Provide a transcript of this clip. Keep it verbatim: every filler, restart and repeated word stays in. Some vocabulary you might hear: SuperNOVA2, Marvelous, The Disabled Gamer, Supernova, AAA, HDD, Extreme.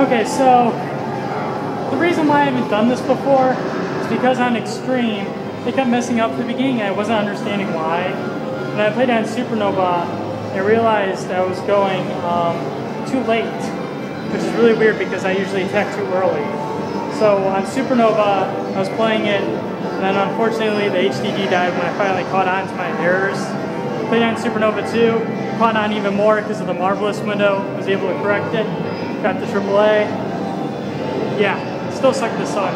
Okay, so the reason why I haven't done this before is because on Extreme, they kept messing up at the beginning and I wasn't understanding why. And I played on Supernova and I realized I was going um, too late, which is really weird because I usually attack too early. So on Supernova, I was playing it, and then unfortunately the H D D died when I finally caught on to my errors. I played on Supernova two, caught on even more because of the Marvelous window, was able to correct it, got the triple A. Yeah, still suck this song.